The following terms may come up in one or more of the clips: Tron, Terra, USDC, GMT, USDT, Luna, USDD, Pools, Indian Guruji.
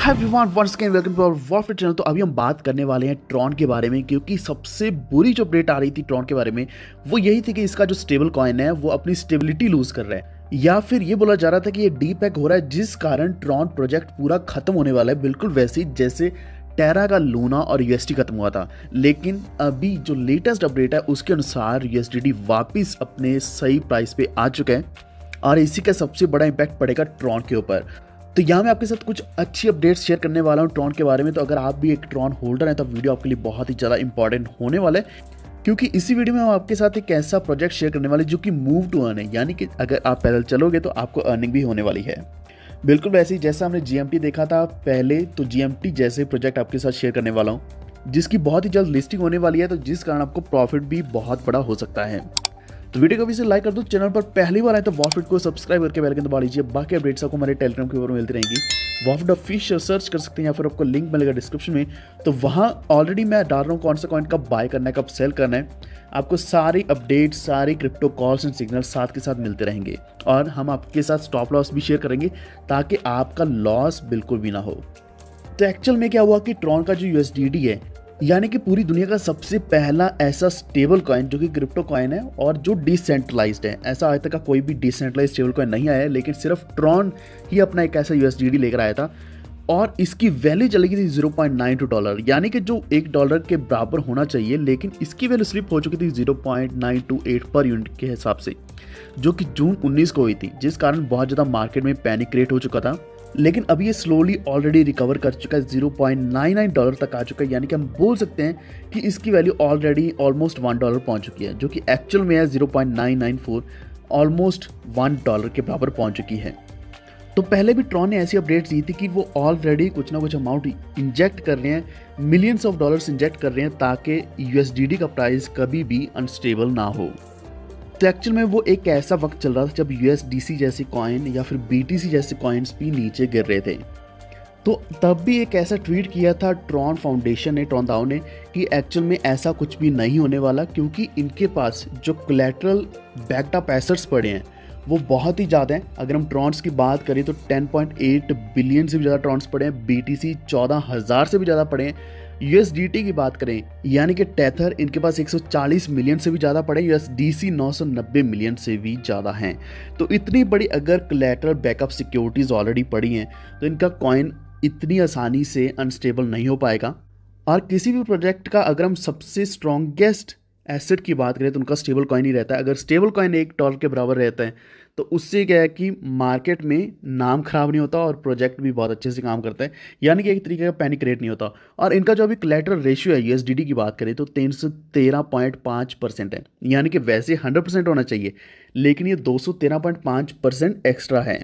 Hi everyone, once again welcome to our Wolf Trade channel. तो अभी हम बात करने वाले हैं ट्रॉन के बारे में, क्योंकि सबसे बुरी जो अपडेट आ रही थी ट्रॉन के बारे में वो यही थी कि इसका जो स्टेबल कॉइन है वो अपनी स्टेबिलिटी लूज कर रहा है, या फिर ये बोला जा रहा था कि ये डीपैक हो रहा है, जिस कारण ट्रॉन प्रोजेक्ट पूरा खत्म होने वाला है। बिल्कुल वैसे जैसे टेरा का लूना और यूएसटी खत्म हुआ था। लेकिन अभी जो लेटेस्ट अपडेट है उसके अनुसार यूएसडीडी वापस अपने सही प्राइस पे आ चुके हैं और इसी का सबसे बड़ा इम्पैक्ट पड़ेगा ट्रॉन के ऊपर। तो यहाँ मैं आपके साथ कुछ अच्छी अपडेट्स शेयर करने वाला हूँ ट्रॉन के बारे में। तो अगर आप भी एक ट्रॉन होल्डर हैं तो वीडियो आपके लिए बहुत ही ज़्यादा इंपॉर्टेंट होने वाला है, क्योंकि इसी वीडियो में हम आपके साथ एक ऐसा प्रोजेक्ट शेयर करने वाले जो कि मूव टू अर्न है, यानी कि अगर आप पैदल चलोगे तो आपको अर्निंग भी होने वाली है। बिल्कुल वैसे ही जैसा हमने जीएमटी देखा था पहले, तो जीएमटी जैसे प्रोजेक्ट आपके साथ शेयर करने वाला हूँ, जिसकी बहुत ही जल्द लिस्टिंग होने वाली है, तो जिस कारण आपको प्रॉफिट भी बहुत बड़ा हो सकता है। तो वीडियो को भी से लाइक कर दो, चैनल पर पहली बार आए तो वॉल्फ ट्रेड को सब्सक्राइब करके बेल आइकन दबा लीजिए। बाकी अपडेट्स आपको हमारे टेलीग्राम के ऊपर मिलती रहेंगी, वॉल्फ डॉट फिश सर्च कर सकते हैं या फिर आपको लिंक मिलेगा डिस्क्रिप्शन में। तो वहाँ ऑलरेडी मैं डाल रहा हूँ कौन सा कॉइन कब बाय करना है, कब सेल करना है, आपको सारी अपडेट, सारी क्रिप्टो कॉल्स एंड सिग्नल साथ के साथ मिलते रहेंगे। और हम आपके साथ स्टॉप लॉस भी शेयर करेंगे ताकि आपका लॉस बिल्कुल भी ना हो। तो एक्चुअल में क्या हुआ कि ट्रॉन का जो यूएसडीडी है, यानी कि पूरी दुनिया का सबसे पहला ऐसा स्टेबल कॉइन जो कि क्रिप्टो कॉइन है और जो डिसेंट्रलाइज्ड है, ऐसा आज तक का कोई भी डिसेंट्रलाइज्ड स्टेबल कॉइन नहीं आया है, लेकिन सिर्फ ट्रॉन ही अपना एक ऐसा यूएसडीडी लेकर आया था और इसकी वैल्यू चली गई थी $0.92, यानी कि जो $1 के बराबर होना चाहिए, लेकिन इसकी वैल्यू स्लिप हो चुकी थी 0.928 पर यूनिट के हिसाब से, जो कि जून 19 को हुई थी, जिस कारण बहुत ज़्यादा मार्केट में पैनिक क्रिएट हो चुका था। लेकिन अब ये स्लोली ऑलरेडी रिकवर कर चुका है, $0.99 तक आ चुका है, यानी कि हम बोल सकते हैं कि इसकी वैल्यू ऑलरेडी ऑलमोस्ट $1 पहुंच चुकी है, जो कि एक्चुअल में है 0.994, ऑलमोस्ट $1 के बराबर पहुंच चुकी है। तो पहले भी ट्रॉन ने ऐसी अपडेट्स दी थी कि वो ऑलरेडी कुछ ना कुछ अमाउंट इंजेक्ट कर रहे हैं, मिलियंस ऑफ डॉलर्स इंजेक्ट कर रहे हैं, ताकि यूएसडीडी का प्राइस कभी भी अनस्टेबल ना हो। तो एक्चुअल में वो एक ऐसा वक्त चल रहा था जब यूएसडीसी जैसे कॉइन या फिर बीटीसी जैसे कॉइन्स भी नीचे गिर रहे थे। तो तब भी एक ऐसा ट्वीट किया था ट्रॉन फाउंडेशन ने, ट्रॉन दाओ ने, कि एक्चुअल में ऐसा कुछ भी नहीं होने वाला, क्योंकि इनके पास जो कोलैटरल बैकअप एसेट्स पड़े हैं वो बहुत ही ज़्यादा हैं। अगर हम ट्रॉन्स की बात करें तो 10.8 बिलियन से भी ज़्यादा ट्रॉन्स पड़े हैं, बीटीसी 14,000 से भी ज़्यादा पड़े हैं, यूएसडीटी की बात करें यानी कि टेथर, इनके पास 140 मिलियन से भी ज़्यादा पड़े, यूएसडीसी 990 मिलियन से भी ज़्यादा हैं। तो इतनी बड़ी अगर कोलैटरल बैकअप सिक्योरिटीज़ ऑलरेडी पड़ी हैं तो इनका कॉइन इतनी आसानी से अनस्टेबल नहीं हो पाएगा। और किसी भी प्रोजेक्ट का अगर हम सबसे स्ट्रॉन्गेस्ट एसेट की बात करें तो उनका स्टेबल कॉइन ही रहता है। अगर स्टेबल कॉइन $1 के बराबर रहता है तो उससे क्या है कि मार्केट में नाम खराब नहीं होता और प्रोजेक्ट भी बहुत अच्छे से काम करता है, यानी कि एक तरीके का पैनिक रेट नहीं होता। और इनका जो अभी कोलैटरल रेशियो है यूएसडीडी की बात करें तो 313.5% है, यानी कि वैसे 100% होना चाहिए, लेकिन ये 213.5% एक्स्ट्रा है।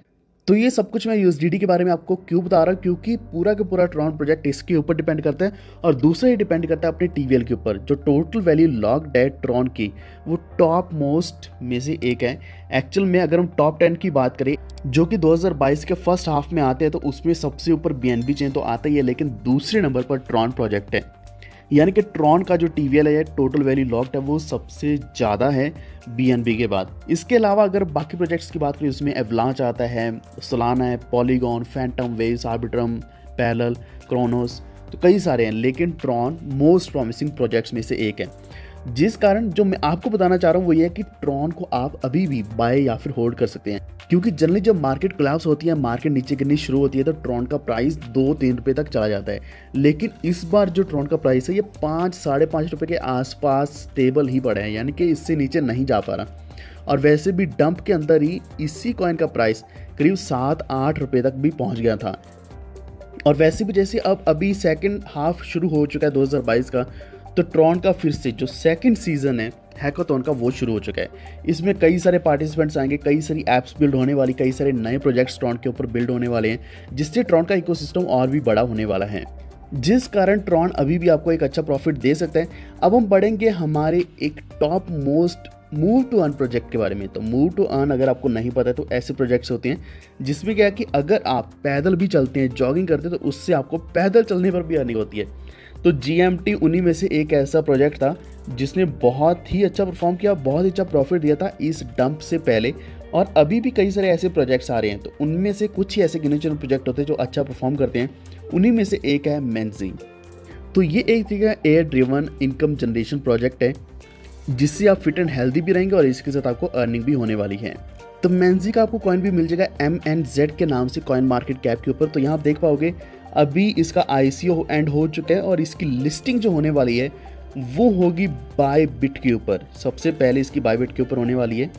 तो ये सब कुछ मैं यूएसडीडी के बारे में आपको क्यों बता रहा हूँ, क्योंकि पूरा का पूरा ट्रॉन प्रोजेक्ट इसके ऊपर डिपेंड करता है और दूसरा ये डिपेंड करता है अपने टीवीएल के ऊपर। जो टोटल वैल्यू लॉक्ड है ट्रॉन की वो टॉप मोस्ट में से एक है। एक्चुअल में अगर हम टॉप 10 की बात करें जो कि 2022 के फर्स्ट हाफ में आते हैं तो उसमें सबसे ऊपर बीएनबी चेन तो आता ही है, लेकिन दूसरे नंबर पर ट्रॉन प्रोजेक्ट है, यानी कि ट्रॉन का जो टीवीएल है, टोटल वैल्यू लॉक्ड है, वो सबसे ज़्यादा है बीएनबी के बाद। इसके अलावा अगर बाकी प्रोजेक्ट्स की बात करें उसमें एवलांच आता है, सोलाना है, Polygon, Fantom Waves, Arbitrum, Parallel, Cronos, तो कई सारे हैं, लेकिन ट्रॉन मोस्ट प्रॉमिसिंग प्रोजेक्ट्स में से एक है। जिस कारण जो मैं आपको बताना चाह रहा हूँ वो ये है कि ट्रॉन को आप अभी भी बाय या फिर होल्ड कर सकते हैं, क्योंकि जनरली जब मार्केट कोलैप्स होती है, मार्केट नीचे गिरनी शुरू होती है तो ट्रॉन का प्राइस 2-3 रुपये तक चला जाता है। लेकिन इस बार जो ट्रॉन का प्राइस है ये 5-5.5 रुपये के आसपास स्टेबल ही पड़ा है, यानी कि इससे नीचे नहीं जा पा रहा। और वैसे भी डंप के अंदर ही इसी कॉइन का प्राइस करीब 7-8 रुपये तक भी पहुँच गया था। और वैसे भी जैसे अब अभी सेकेंड हाफ शुरू हो चुका है 2022 का, तो ट्रॉन का फिर से जो सेकंड सीज़न है हैकाथॉन का वो शुरू हो चुका है। इसमें कई सारे पार्टिसिपेंट्स आएंगे, कई सारी ऐप्स बिल्ड होने वाली, कई सारे नए प्रोजेक्ट्स ट्रॉन के ऊपर बिल्ड होने वाले हैं, जिससे ट्रॉन का इकोसिस्टम और भी बड़ा होने वाला है, जिस कारण ट्रॉन अभी भी आपको एक अच्छा प्रॉफिट दे सकता है। अब हम बढ़ेंगे हमारे एक top most move to earn project के बारे में। तो मूव टू अर्न अगर आपको नहीं पता है तो ऐसे प्रोजेक्ट्स होते हैं जिसमें क्या है कि अगर आप पैदल भी चलते हैं, जॉगिंग करते हैं, तो उससे आपको पैदल चलने पर भी अर्निंग होती है। तो GMT उन्हीं में से एक ऐसा प्रोजेक्ट था जिसने बहुत ही अच्छा परफॉर्म किया, बहुत ही अच्छा प्रॉफिट दिया था इस डंप से पहले, और अभी भी कई सारे ऐसे प्रोजेक्ट्स आ रहे हैं। तो उनमें से कुछ ही ऐसे गिने चुने प्रोजेक्ट होते हैं जो अच्छा परफॉर्म करते हैं उन्हीं में से एक है मेंजी। तो ये एक तरीके का air driven income generation project है जिससे आप फिट एंड हेल्दी भी रहेंगे और इसके साथ आपको अर्निंग भी होने वाली है। तो मेंजी का आपको कॉइन भी मिल जाएगा MNZ के नाम से कॉइन मार्केट कैप के ऊपर। तो यहाँ आप देख पाओगे अभी इसका ICO एंड हो चुका है और इसकी लिस्टिंग जो होने वाली है वो होगी बायबिट के ऊपर। सबसे पहले इसकी बायबिट के ऊपर होने वाली है।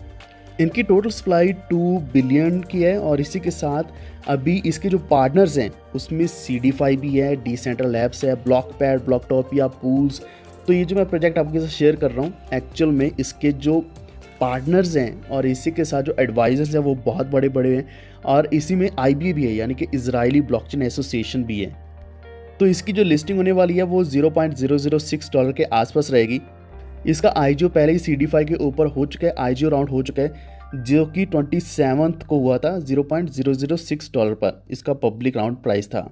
इनकी टोटल सप्लाई 2 बिलियन की है और इसी के साथ अभी इसके जो पार्टनर्स हैं उसमें CDFi भी है, डिसेंट्रल लैब्स है, ब्लॉकपैड, ब्लॉकटॉप या पूल्स। तो ये जो मैं प्रोजेक्ट आपके साथ शेयर कर रहा हूँ एक्चुअल में इसके जो पार्टनर्स हैं और इसी के साथ जो एडवाइजर्स हैं वो बहुत बड़े बड़े हैं और इसी में IBA भी है यानी कि इजरायली ब्लॉकचेन एसोसिएशन भी है। तो इसकी जो लिस्टिंग होने वाली है वो $0.006 के आसपास रहेगी। इसका IGO पहले ही CDFi के ऊपर हो चुका है, IGO राउंड हो चुका है जो कि 27 को हुआ था $0.006 पर इसका पब्लिक राउंड प्राइस था।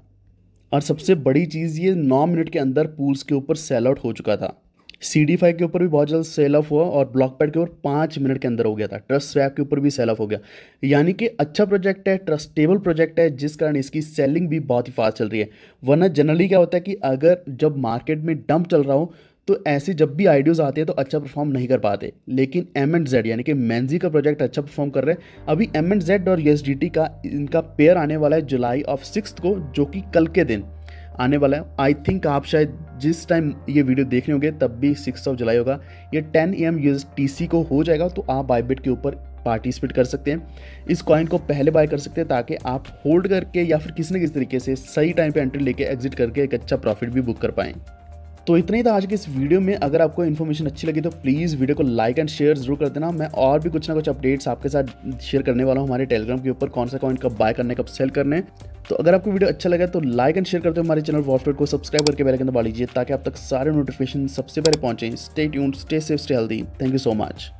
और सबसे बड़ी चीज़ ये 9 मिनट के अंदर पूल्स के ऊपर सेल आउट हो चुका था। CDFi के ऊपर भी बहुत जल्द सेल ऑफ हुआ और ब्लॉकपैड के ऊपर 5 मिनट के अंदर हो गया था। TrustSwap के ऊपर भी सेल ऑफ हो गया, यानी कि अच्छा प्रोजेक्ट है, ट्रस्टेबल प्रोजेक्ट है, जिस कारण इसकी सेलिंग भी बहुत ही फास्ट चल रही है। वरना जनरली क्या होता है कि अगर जब मार्केट में डंप चल रहा हो तो ऐसे जब भी आइडियोज़ आते हैं तो अच्छा परफॉर्म नहीं कर पाते। लेकिन MNZ यानी कि मेंजी का प्रोजेक्ट अच्छा परफॉर्म कर रहे हैं। अभी MNZ और USDT का इनका पेयर आने वाला है जुलाई 6 को, जो कि कल के दिन आने वाला है। आई थिंक आप शायद जिस टाइम ये वीडियो देख रहे होंगे तब भी 6 जुलाई होगा। ये 10 AM USDC को हो जाएगा। तो आप बायबिट के ऊपर पार्टिसिपेट कर सकते हैं, इस कॉइन को पहले बाय कर सकते हैं ताकि आप होल्ड करके या फिर किसी न किसी तरीके से सही टाइम पे एंट्री लेके एग्जिट करके एक अच्छा प्रॉफिट भी बुक कर पाएँ। तो इतना ही था आज के इस वीडियो में। अगर आपको इन्फॉर्मेशन अच्छी लगी तो प्लीज़ वीडियो को लाइक एंड शेयर जरूर कर देना। मैं और भी कुछ ना कुछ अपडेट्स आपके साथ शेयर करने वाला हूँ हमारे टेलीग्राम के ऊपर, कौन सा कॉइन कब बाय करने कब सेल करने। तो अगर आपको वीडियो अच्छा लगा तो लाइक एंड शेयर करते हो, हमारे चैनल वॉल्फ ट्रेड को सब्सक्राइब करके बेल आइकन दबा लीजिए ताकि आप तक सारे नोटिफिकेशन सबसे पहले पहुँचें। Stay tuned, stay safe, stay healthy. Thank you so much.